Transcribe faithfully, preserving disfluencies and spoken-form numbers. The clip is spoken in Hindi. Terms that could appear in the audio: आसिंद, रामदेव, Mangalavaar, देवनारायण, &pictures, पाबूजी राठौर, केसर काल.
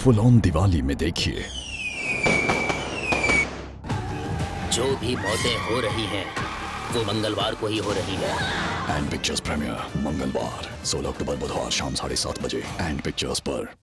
फुल ऑन दिवाली में देखिए। जो भी मौतें हो रही हैं वो मंगलवार को ही हो रही है। एंड पिक्चर्स प्रीमियर मंगलवार सोलह अक्टूबर बुधवार शाम साढ़े सात बजे एंड पिक्चर्स पर।